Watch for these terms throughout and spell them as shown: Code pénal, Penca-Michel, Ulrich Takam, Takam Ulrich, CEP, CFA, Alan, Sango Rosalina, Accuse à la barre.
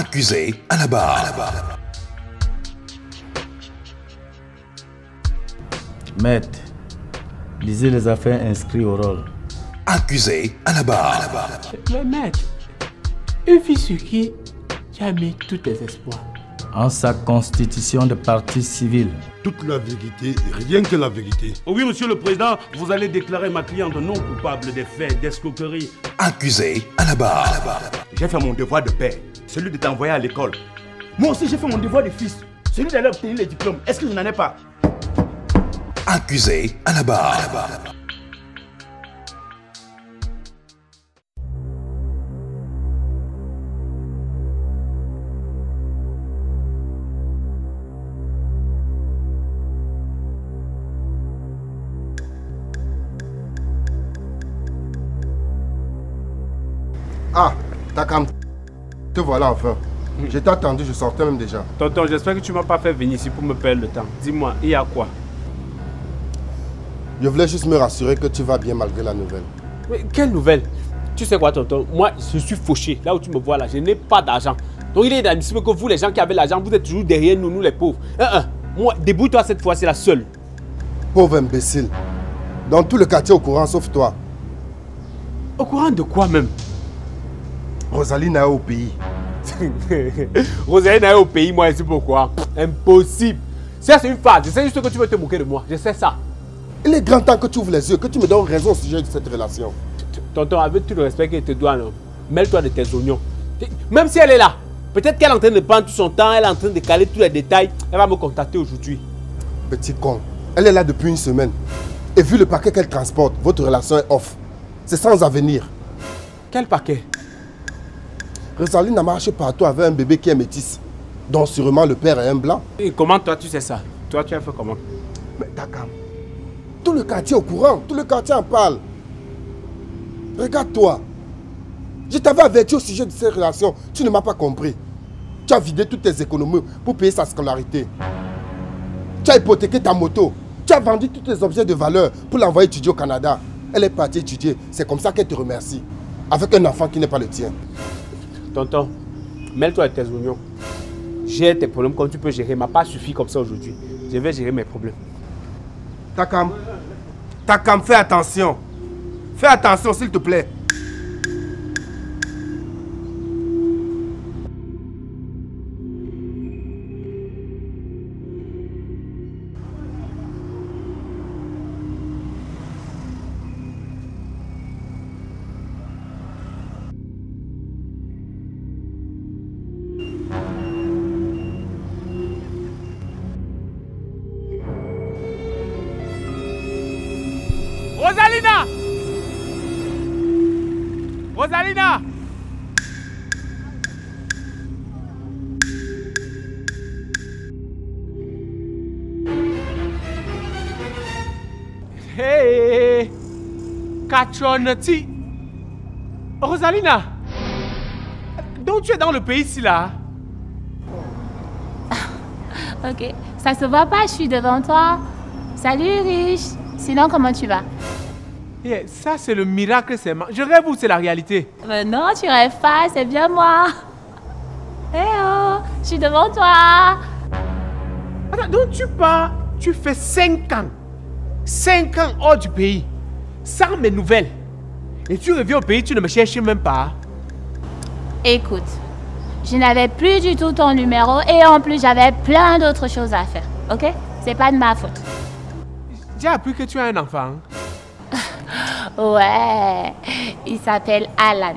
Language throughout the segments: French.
Accusé à la barre. Maître, lisez les affaires inscrites au rôle. Accusé à la barre. Mais maître, une fille sur qui tu as mis tous tes espoirs. En sa constitution de partie civile. Toute la vérité, rien que la vérité. Oui, monsieur le président, vous allez déclarer ma cliente non coupable des faits d'escroquerie. Accusé à la barre. J'ai fait mon devoir de père, celui de t'envoyer à l'école. Moi aussi, j'ai fait mon devoir de fils, celui d'aller obtenir les diplômes. Est-ce que je n'en ai pas? Accusé à la barre. Ah, Takam, te voilà enfin. Je t'ai attendu, je sortais même déjà. Tonton, j'espère que tu ne m'as pas fait venir ici pour me perdre le temps. Dis-moi, il y a quoi? Je voulais juste me rassurer que tu vas bien malgré la nouvelle. Mais quelle nouvelle? Tu sais quoi, tonton? Moi, je suis fauché. Là où tu me vois là, je n'ai pas d'argent. Donc il est inadmissible que vous, les gens qui avez l'argent, vous êtes toujours derrière nous, les pauvres. Moi, débrouille-toi cette fois, c'est la seule. Pauvre imbécile. Dans tout le quartier au courant, sauf toi. Au courant de quoi même? Rosalina est au pays. Rosalina est au pays, moi, c'est pourquoi? Impossible. Ça, c'est une phase. Je sais juste que tu veux te moquer de moi. Je sais ça. Il est grand temps que tu ouvres les yeux, que tu me donnes raison au sujet de cette relation. Tonton, avec tout le respect qu'elle te doit, mêle-toi de tes oignons. Même si elle est là, peut-être qu'elle est en train de prendre tout son temps, elle est en train de caler tous les détails. Elle va me contacter aujourd'hui. Petit con, elle est là depuis une semaine. Et vu le paquet qu'elle transporte, votre relation est off. C'est sans avenir. Quel paquet? Rosalina a marché partout avec un bébé qui est métisse, dont sûrement le père est un blanc. Et comment toi tu sais ça? Toi tu as fait comment? Mais Takam, tout le quartier est au courant, tout le quartier en parle. Regarde-toi, je t'avais averti au sujet de ces relations, tu ne m'as pas compris. Tu as vidé toutes tes économies pour payer sa scolarité. Tu as hypothéqué ta moto, tu as vendu tous tes objets de valeur pour l'envoyer étudier au Canada. Elle est partie étudier, c'est comme ça qu'elle te remercie, avec un enfant qui n'est pas le tien. Tonton, mêle-toi de tes oignons. J'ai tes problèmes comme tu peux gérer. Ma part suffit comme ça aujourd'hui. Je vais gérer mes problèmes. Takam, Takam, fais attention. Fais attention, s'il te plaît. Rosalina! Rosalina! Hey! Cachonati! Rosalina! Donc tu es dans le pays ici là? Ok, ça se voit pas, je suis devant toi. Salut Rich! Sinon, comment tu vas? Yeah, ça, c'est le miracle, c'est moi. Je rêve ou c'est la réalité? Non, tu rêves pas, c'est bien moi. Eh oh, je suis devant toi. Attends, donc tu pars, tu fais 5 ans. 5 ans hors du pays, sans mes nouvelles. Et tu reviens au pays, tu ne me cherches même pas. Écoute, je n'avais plus du tout ton numéro et en plus, j'avais plein d'autres choses à faire, ok? C'est pas de ma faute. J'ai appris que tu as un enfant. Ouais, il s'appelle Alan.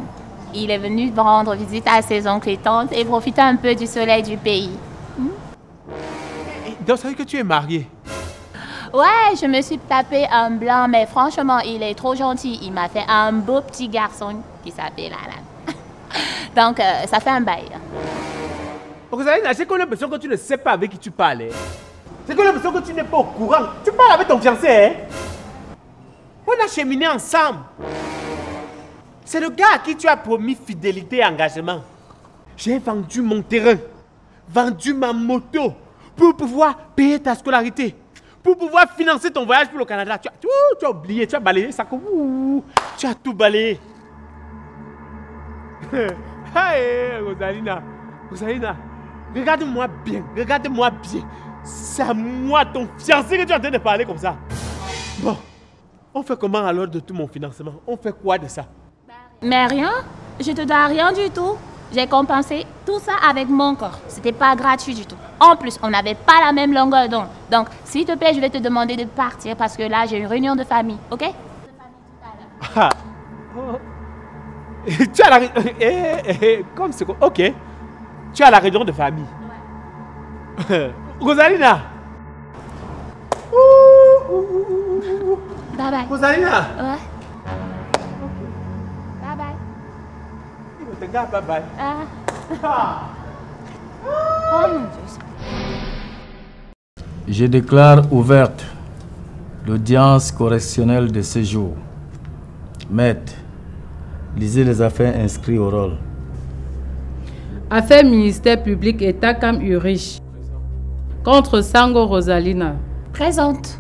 Il est venu rendre visite à ses oncles et tantes et profiter un peu du soleil du pays. Donc ça veut dire que tu es mariée? Ouais, je me suis tapé un blanc, mais franchement, il est trop gentil. Il m'a fait un beau petit garçon qui s'appelle Alan. Donc ça fait un bail. C'est qu'on a l'impression que tu ne sais pas avec qui tu parles. C'est que l'impression que tu n'es pas au courant. Tu parles avec ton fiancé, hein? On a cheminé ensemble. C'est le gars à qui tu as promis fidélité et engagement. J'ai vendu mon terrain, vendu ma moto pour pouvoir payer ta scolarité, pour pouvoir financer ton voyage pour le Canada. Tu as oublié, tu as balayé ça comme... Tu as tout balayé. Hey, Rosalina, Rosalina, regarde-moi bien, regarde-moi bien. C'est à moi, ton fiancé, que tu es en train de parler comme ça. Bon, on fait comment alors de tout mon financement? On fait quoi de ça? Mais rien, je te dois rien du tout. J'ai compensé tout ça avec mon corps. C'était pas gratuit du tout. En plus, on n'avait pas la même longueur d'onde. Donc, s'il te plaît, je vais te demander de partir parce que là, j'ai une réunion de famille, ok? Ah. Oh. Tu as la comme c'est quoi? Ok. Tu as la réunion de famille. Ouais. Rosalina. Bye bye. Rosalina. Ouais. Bye bye. Je déclare ouverte l'audience correctionnelle de ce jour. Maître, lisez les affaires inscrites au rôle. Affaires ministère public et Takam Ulrich. Contre Sango Rosalina. Présente.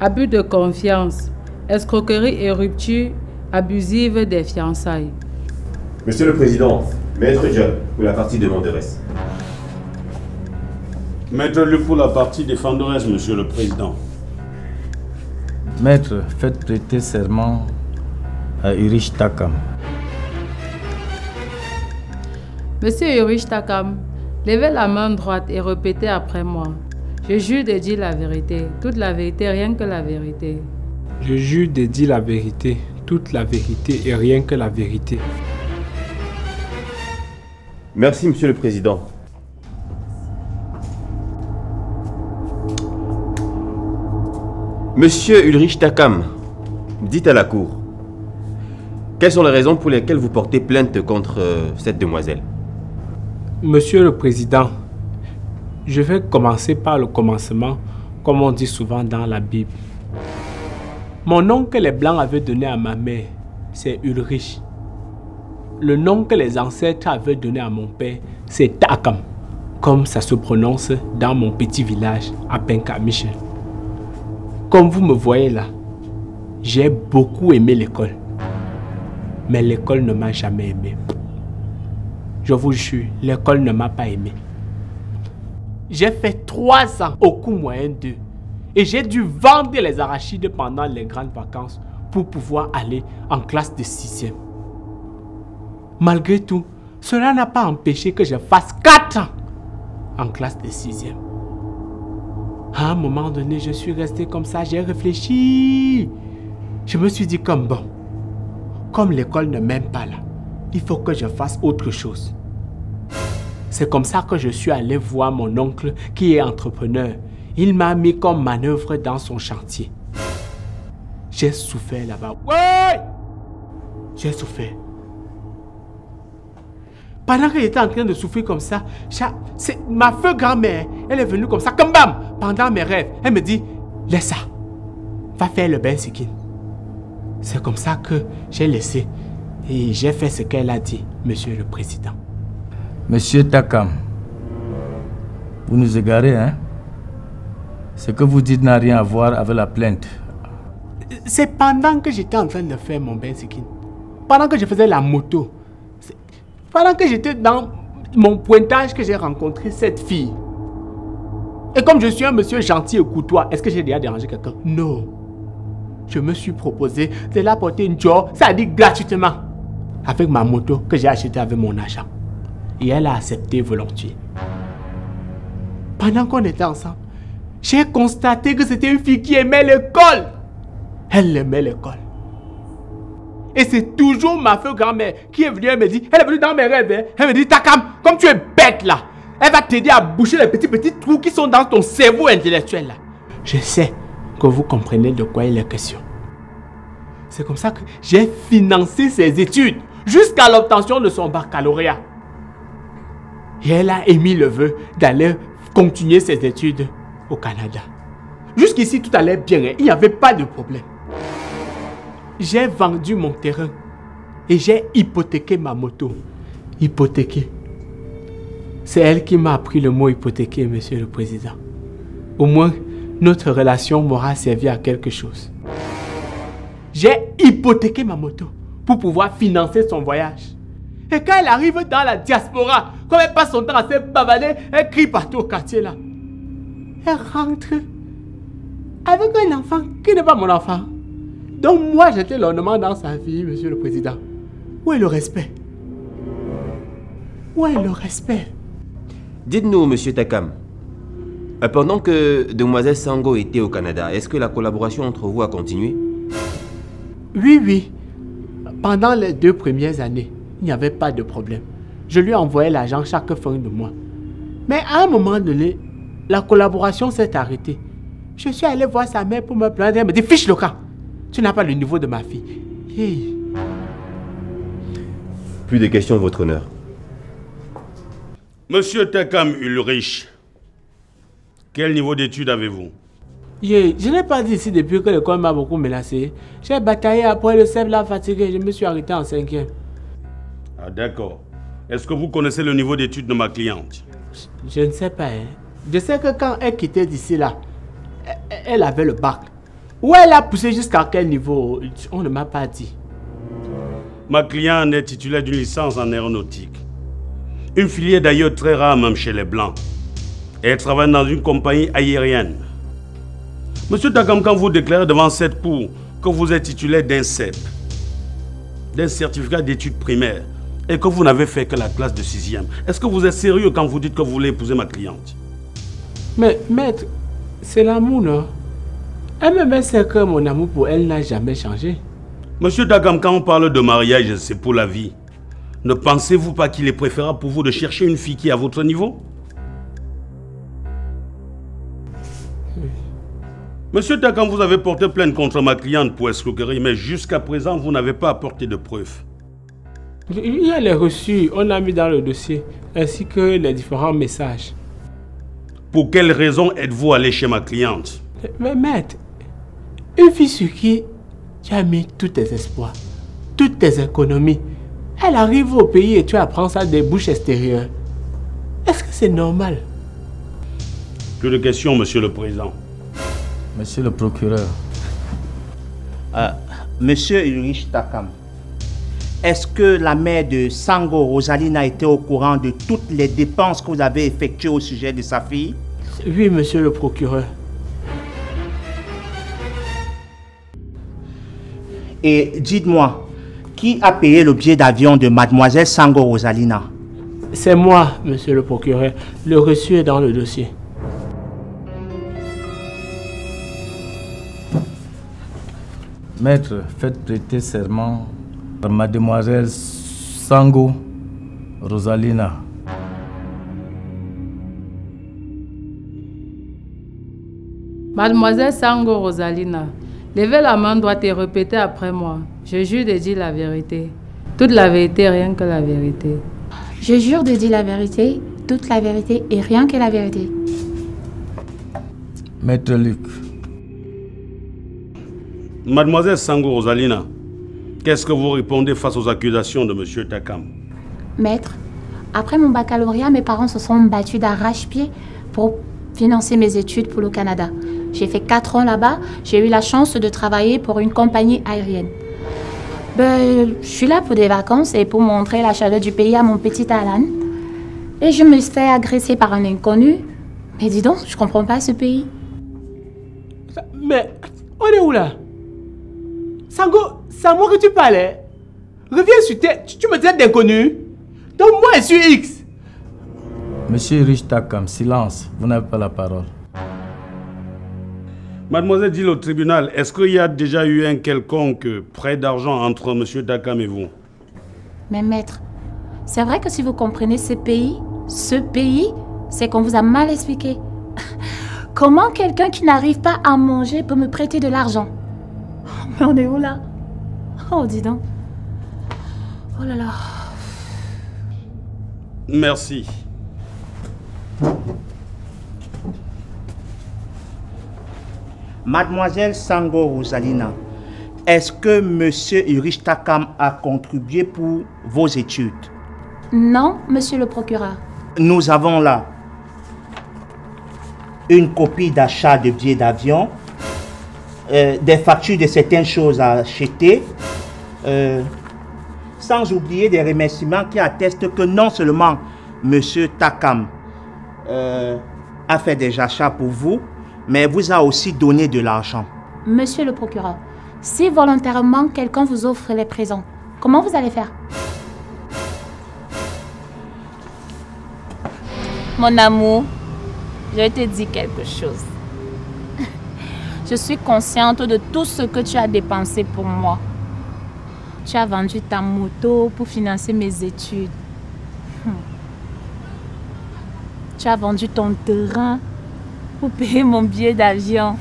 Abus de confiance, escroquerie et rupture abusive des fiançailles. Monsieur le Président, Maître John, pour la partie demanderesse. Maître Luc pour la partie défenderesse, Monsieur le Président. Maître, faites prêter serment à Ulrich Takam. Monsieur Ulrich Takam, levez la main droite et répétez après moi. Je jure de dire la vérité, toute la vérité, rien que la vérité. Je jure de dire la vérité, toute la vérité et rien que la vérité. Merci, Monsieur le Président. Monsieur Ulrich Takam, dites à la Cour, quelles sont les raisons pour lesquelles vous portez plainte contre cette demoiselle? Monsieur le Président, je vais commencer par le commencement, comme on dit souvent dans la Bible. Mon nom que les Blancs avaient donné à ma mère, c'est Ulrich. Le nom que les ancêtres avaient donné à mon père, c'est Takam, comme ça se prononce dans mon petit village à Penca-Michel. Comme vous me voyez là, j'ai beaucoup aimé l'école. Mais l'école ne m'a jamais aimé. Je vous jure, l'école ne m'a pas aimé. J'ai fait 3 ans au coût moyen 2. Et j'ai dû vendre les arachides pendant les grandes vacances pour pouvoir aller en classe de 6e. Malgré tout, cela n'a pas empêché que je fasse 4 ans en classe de 6e. À un moment donné, je suis resté comme ça, j'ai réfléchi. Je me suis dit comme bon, comme l'école ne m'aime pas là, il faut que je fasse autre chose. C'est comme ça que je suis allé voir mon oncle qui est entrepreneur. Il m'a mis comme manœuvre dans son chantier. J'ai souffert là-bas. Ouais! J'ai souffert. Pendant qu'elle était en train de souffrir comme ça, ma feu grand-mère, elle est venue comme ça, comme bam, pendant mes rêves. Elle me dit, laisse ça, va faire le bain sikine. C'est comme ça que j'ai laissé et j'ai fait ce qu'elle a dit, Monsieur le Président. Monsieur Takam, vous nous égarez, hein? Ce que vous dites n'a rien à voir avec la plainte. C'est pendant que j'étais en train de faire mon bain sikine, pendant que je faisais la moto, pendant que j'étais dans mon pointage que j'ai rencontré cette fille. Et comme je suis un monsieur gentil et courtois, est-ce que j'ai déjà dérangé quelqu'un? Non. Je me suis proposé de la porter une joie, ça dit gratuitement, avec ma moto que j'ai achetée avec mon argent. Et elle a accepté volontiers. Pendant qu'on était ensemble, j'ai constaté que c'était une fille qui aimait l'école. Elle aimait l'école. Et c'est toujours ma feu grand-mère qui est venue, elle me dit, elle est venue dans mes rêves, hein? Elle me dit, Takam, comme tu es bête là, elle va t'aider à boucher les petits trous qui sont dans ton cerveau intellectuel là. Je sais que vous comprenez de quoi il est question. C'est comme ça que j'ai financé ses études jusqu'à l'obtention de son baccalauréat. Et elle a émis le vœu d'aller continuer ses études au Canada. Jusqu'ici, tout allait bien, hein? Il n'y avait pas de problème. J'ai vendu mon terrain et j'ai hypothéqué ma moto. Hypothéqué. C'est elle qui m'a appris le mot hypothéqué, Monsieur le Président. Au moins, notre relation m'aura servi à quelque chose. J'ai hypothéqué ma moto pour pouvoir financer son voyage. Et quand elle arrive dans la diaspora, quand elle passe son temps à se bavader, elle crie partout au quartier là. Elle rentre avec un enfant qui n'est pas mon enfant. Donc moi j'étais l'ornement dans sa vie, monsieur le président. Où est le respect? Où est le respect? Dites-nous, monsieur Takam, pendant que Demoiselle Sango était au Canada, est-ce que la collaboration entre vous a continué? Oui, oui. Pendant les 2 premières années, il n'y avait pas de problème. Je lui envoyais l'argent chaque fin de mois. Mais à un moment donné, la collaboration s'est arrêtée. Je suis allé voir sa mère pour me plaindre. Elle me dit, fiche le camp. Tu n'as pas le niveau de ma fille. Hey. Plus de questions, votre honneur. Monsieur Takam Ulrich, quel niveau d'études avez-vous? Yeah, je n'ai pas dit ici depuis que l'école m'a beaucoup menacé. J'ai bataillé après le CEP, là, fatigué. Je me suis arrêté en 5e. Ah, d'accord. Est-ce que vous connaissez le niveau d'études de ma cliente? Je ne sais pas. Hein. Je sais que quand elle quittait d'ici, là, elle avait le bac. Où elle a poussé jusqu'à quel niveau? On ne m'a pas dit. Ma cliente est titulaire d'une licence en aéronautique. Une filière d'ailleurs très rare même chez les Blancs. Elle travaille dans une compagnie aérienne. Monsieur Takam, quand vous déclarez devant cette cour que vous êtes titulaire d'un CEP, d'un certificat d'études primaires, et que vous n'avez fait que la classe de 6e, est-ce que vous êtes sérieux quand vous dites que vous voulez épouser ma cliente? Mais maître, c'est l'amour, non? Elle me met ce que mon amour pour elle n'a jamais changé. Monsieur Takam, quand on parle de mariage, c'est pour la vie. Ne pensez-vous pas qu'il est préférable pour vous de chercher une fille qui est à votre niveau? Monsieur Takam, vous avez porté plainte contre ma cliente pour escroquerie, mais jusqu'à présent, vous n'avez pas apporté de preuves. Il y a les reçus, on a mis dans le dossier, ainsi que les différents messages. Pour quelles raisons êtes-vous allé chez ma cliente? Mais maître, une fille sur qui tu as mis tous tes espoirs, toutes tes économies, elle arrive au pays et tu apprends ça des bouches extérieures. Est-ce que c'est normal? Plus de questions, monsieur le président. Monsieur le procureur. Monsieur Ulrich Takam, est-ce que la mère de Sango Rosalina était au courant de toutes les dépenses que vous avez effectuées au sujet de sa fille? Oui, monsieur le procureur. Et dites-moi, qui a payé le billet d'avion de mademoiselle Sango Rosalina? C'est moi, monsieur le procureur. Le reçu est dans le dossier. Maître, faites prêter serment par mademoiselle Sango Rosalina. Mademoiselle Sango Rosalina, levez la main droite et répétez après moi. Je jure de dire la vérité. Toute la vérité, rien que la vérité. Je jure de dire la vérité, toute la vérité et rien que la vérité. Maître Luc. Mademoiselle Sango Rosalina, qu'est-ce que vous répondez face aux accusations de M. Takam? Maître, après mon baccalauréat, mes parents se sont battus d'arrache-pied pour financer mes études pour le Canada. J'ai fait 4 ans là-bas, j'ai eu la chance de travailler pour une compagnie aérienne. Ben, je suis là pour des vacances et pour montrer la chaleur du pays à mon petit Alan. Et je me fais agresser par un inconnu. Mais dis donc, je comprends pas ce pays. Mais on est où là? Sango, c'est à moi que tu parlais. Reviens sur tes... Tu me traites d'inconnu. Donc moi, je suis X. Monsieur Ulrich Takam, silence. Vous n'avez pas la parole. Mademoiselle dit au tribunal, est-ce qu'il y a déjà eu un quelconque prêt d'argent entre monsieur Takam et vous? Mais maître, c'est vrai que si vous comprenez ce pays, c'est qu'on vous a mal expliqué. Comment quelqu'un qui n'arrive pas à manger peut me prêter de l'argent? Mais on est où là? Oh, dis donc. Oh là là. Merci. Mademoiselle Sango Rosalina, est-ce que monsieur Ulrich Takam a contribué pour vos études? Non, monsieur le procureur. Nous avons là une copie d'achat de billets d'avion. Des factures de certaines choses à acheter, sans oublier des remerciements qui attestent que non seulement M. Takam a fait des achats pour vous, mais vous a aussi donné de l'argent. Monsieur le procureur, si volontairement quelqu'un vous offre les présents, comment vous allez faire? Mon amour, je te dis quelque chose. Je suis consciente de tout ce que tu as dépensé pour moi. Tu as vendu ta moto pour financer mes études. Tu as vendu ton terrain pour payer mon billet d'avion.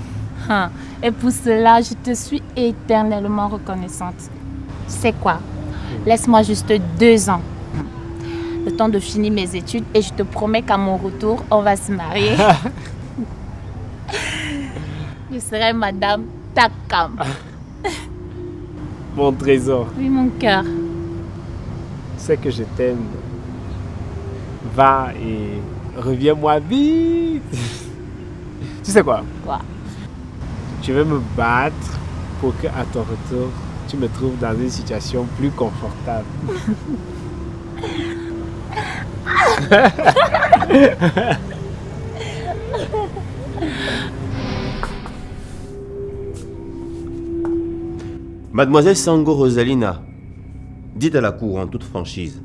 Et pour cela, je te suis éternellement reconnaissante. Tu sais quoi? Laisse-moi juste 2 ans. Le temps de finir mes études et je te promets qu'à mon retour, on va se marier. Je serai Madame Takam. Mon trésor. Oui, mon cœur. C'est que je t'aime. Va et reviens-moi vite. Tu sais quoi? Quoi? Je vais me battre pour qu'à ton retour, tu me trouves dans une situation plus confortable. Mademoiselle Sango Rosalina, dites à la cour en toute franchise,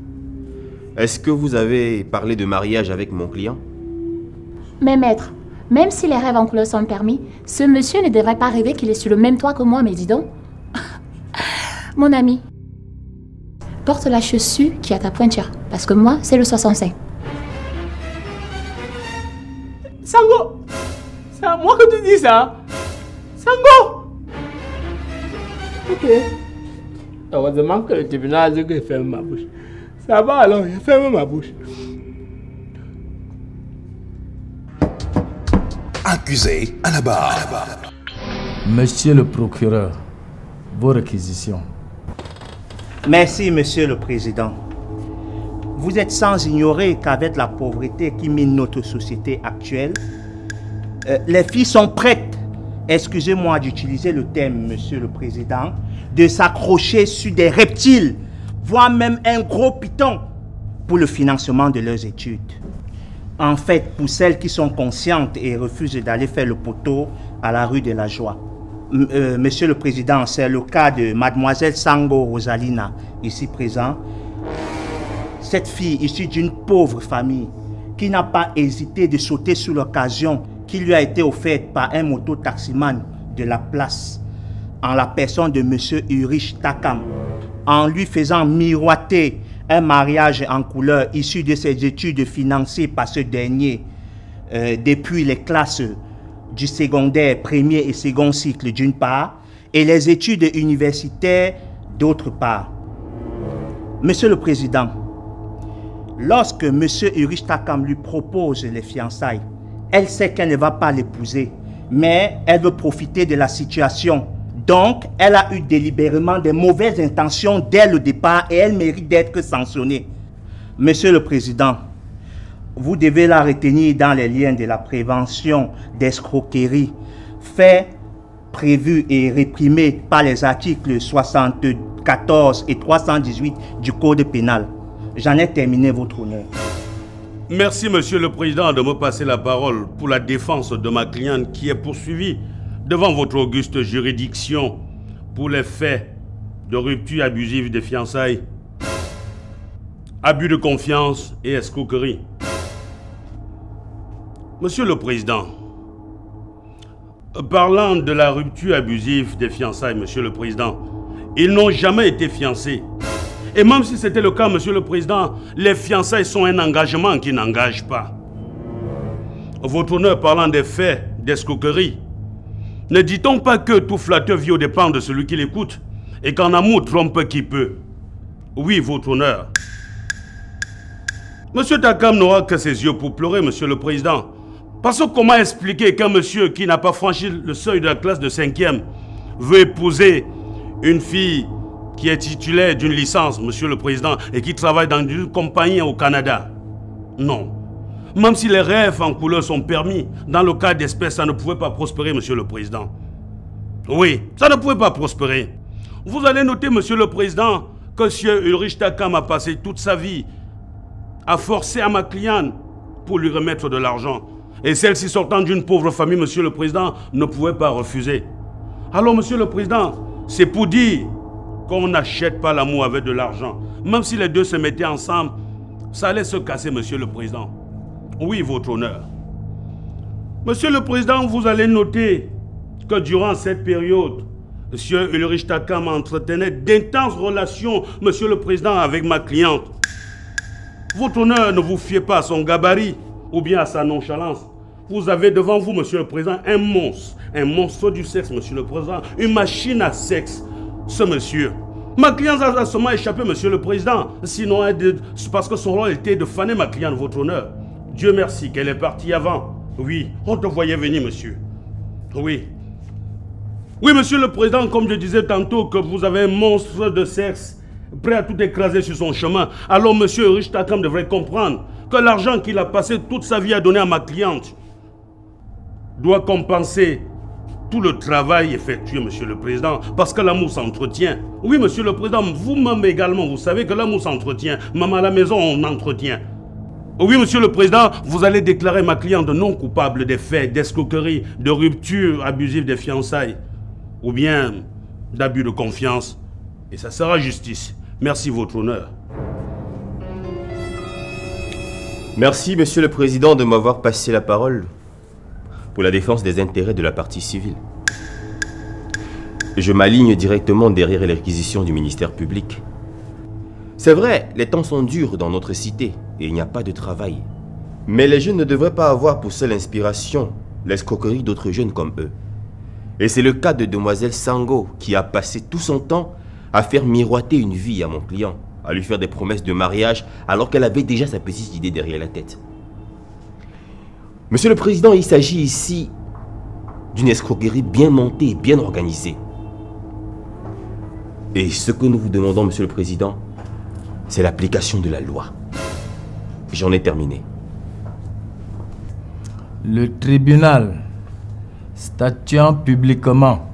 est-ce que vous avez parlé de mariage avec mon client? Mais maître, même si les rêves en couleur sont permis, ce monsieur ne devrait pas rêver qu'il est sur le même toit que moi, mais dis donc. Mon ami, porte la chaussure qui a ta pointure, parce que moi, c'est le 65. Sango! C'est à moi que tu dis ça? Sango! Ok. Heureusement que le tribunal a dit que je ferme ma bouche. Ça va alors, je ferme ma bouche. Accusé à la barre. Monsieur le procureur, vos réquisitions. Merci, Monsieur le Président. Vous êtes sans ignorer qu'avec la pauvreté qui mine notre société actuelle, les filles sont prêtes, excusez-moi d'utiliser le terme, Monsieur le Président, de s'accrocher sur des reptiles, voire même un gros python, pour le financement de leurs études. En fait, pour celles qui sont conscientes et refusent d'aller faire le poteau à la rue de la Joie. Monsieur le Président, c'est le cas de Mademoiselle Sango Rosalina, ici présente. Cette fille issue d'une pauvre famille qui n'a pas hésité de sauter sur l'occasion qui lui a été offerte par un moto-taximan de la place en la personne de Monsieur Ulrich Takam, en lui faisant miroiter un mariage en couleur issu de ses études financées par ce dernier depuis les classes du secondaire, premier et second cycle d'une part, et les études universitaires d'autre part. Monsieur le Président, lorsque M. Ulrich Takam lui propose les fiançailles, elle sait qu'elle ne va pas l'épouser, mais elle veut profiter de la situation. Donc, elle a eu délibérément des mauvaises intentions dès le départ et elle mérite d'être sanctionnée. Monsieur le Président, vous devez la retenir dans les liens de la prévention d'escroquerie, faits prévus et réprimés par les articles 74 et 318 du Code pénal. J'en ai terminé, votre honneur. Merci, Monsieur le Président, de me passer la parole pour la défense de ma cliente qui est poursuivie devant votre auguste juridiction pour les faits de rupture abusive des fiançailles, abus de confiance et escroquerie. Monsieur le Président, parlant de la rupture abusive des fiançailles, Monsieur le Président, ils n'ont jamais été fiancés. Et même si c'était le cas, Monsieur le Président, les fiançailles sont un engagement qui n'engage pas. Votre honneur, parlant des faits d'escroquerie, ne dit-on pas que tout flatteur vit aux dépens de celui qui l'écoute et qu'en amour trompe qui peut? Oui, votre honneur. Monsieur Takam n'aura que ses yeux pour pleurer, Monsieur le Président. Parce que comment expliquer qu'un monsieur qui n'a pas franchi le seuil de la classe de 5e veut épouser une fille qui est titulaire d'une licence, Monsieur le Président, et qui travaille dans une compagnie au Canada? Non. Même si les rêves en couleur sont permis, dans le cas d'espèces, ça ne pouvait pas prospérer, Monsieur le Président. Oui, ça ne pouvait pas prospérer. Vous allez noter, Monsieur le Président, Monsieur Ulrich Takam a passé toute sa vie à forcer à ma cliente pour lui remettre de l'argent. Et celle-ci sortant d'une pauvre famille, Monsieur le Président, ne pouvait pas refuser. Alors, Monsieur le Président, c'est pour dire qu'on n'achète pas l'amour avec de l'argent. Même si les deux se mettaient ensemble, ça allait se casser, Monsieur le Président. Oui, votre honneur. Monsieur le Président, vous allez noter que durant cette période, M. Ulrich Takam entretenait d'intenses relations, Monsieur le Président, avec ma cliente. Votre honneur, ne vous fiez pas à son gabarit ou bien à sa nonchalance. Vous avez devant vous, Monsieur le Président, un monstre du sexe, Monsieur le Président, une machine à sexe, ce monsieur. Ma cliente a seulement échappé, Monsieur le Président, sinon parce que son rôle était de faner ma cliente, votre honneur. Dieu merci qu'elle est partie avant. Oui, on te voyait venir, monsieur. Oui. Oui, Monsieur le Président, comme je disais tantôt, que vous avez un monstre de sexe prêt à tout écraser sur son chemin. Alors, Monsieur Ulrich Takam devrait comprendre que l'argent qu'il a passé toute sa vie à donner à ma cliente doit compenser tout le travail effectué, Monsieur le Président, parce que l'amour s'entretient. Oui, Monsieur le Président, vous-même également, vous savez que l'amour s'entretient. Même à la maison, on entretient. Oui, Monsieur le Président, vous allez déclarer ma cliente non coupable des faits d'escroquerie, de rupture abusive des fiançailles ou bien d'abus de confiance. Et ça sera justice. Merci, votre honneur. Merci, Monsieur le Président, de m'avoir passé la parole pour la défense des intérêts de la partie civile. Je m'aligne directement derrière les réquisitions du ministère public. C'est vrai, les temps sont durs dans notre cité et il n'y a pas de travail. Mais les jeunes ne devraient pas avoir pour seule inspiration l'escroquerie d'autres jeunes comme eux. Et c'est le cas de demoiselle Sango qui a passé tout son temps à faire miroiter une vie à mon client, à lui faire des promesses de mariage alors qu'elle avait déjà sa petite idée derrière la tête. Monsieur le Président, il s'agit ici d'une escroquerie bien montée, bien organisée. Et ce que nous vous demandons, Monsieur le Président, c'est l'application de la loi. J'en ai terminé. Le tribunal, statuant publiquement,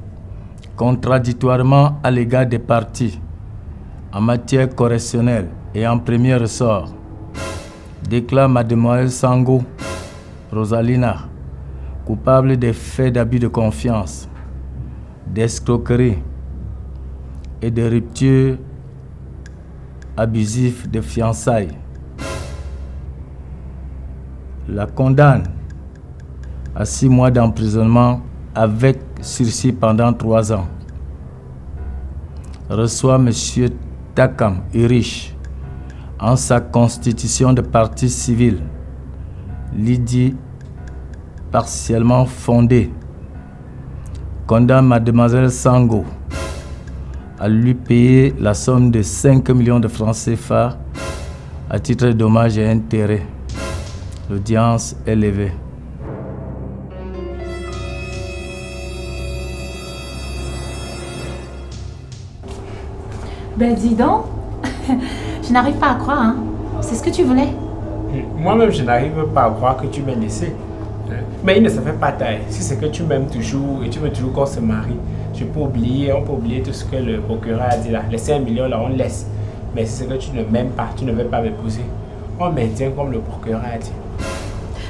contradictoirement à l'égard des parties, en matière correctionnelle et en premier ressort, déclare Mademoiselle Sango Rosalina coupable des faits d'abus de confiance, d'escroquerie et de rupture abusive de fiançailles. La condamne à 6 mois d'emprisonnement avec sursis pendant 3 ans. Reçoit M. Takam Ulrich en sa constitution de partie civile, l'idy partiellement fondée. Condamne Mademoiselle Sango à lui payer la somme de 5 millions de francs CFA à titre de dommages et intérêts. L'audience est levée. Ben dis donc, je n'arrive pas à croire, hein. C'est ce que tu voulais. Moi-même, je n'arrive pas à croire que tu m'aies laissé. Mais il ne se fait pas taille. Si c'est que tu m'aimes toujours et tu veux toujours qu'on se marie, je peux oublier, on peut oublier tout ce que le procureur a dit là. Les 5 millions là, on laisse. Mais si c'est que tu ne m'aimes pas, tu ne veux pas m'épouser, on maintient comme le procureur a dit.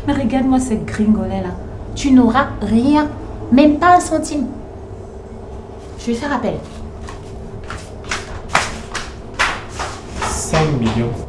Mais regarde-moi ce gringolet là. Tu n'auras rien, même pas un centime. Je vais faire appel. 5 millions.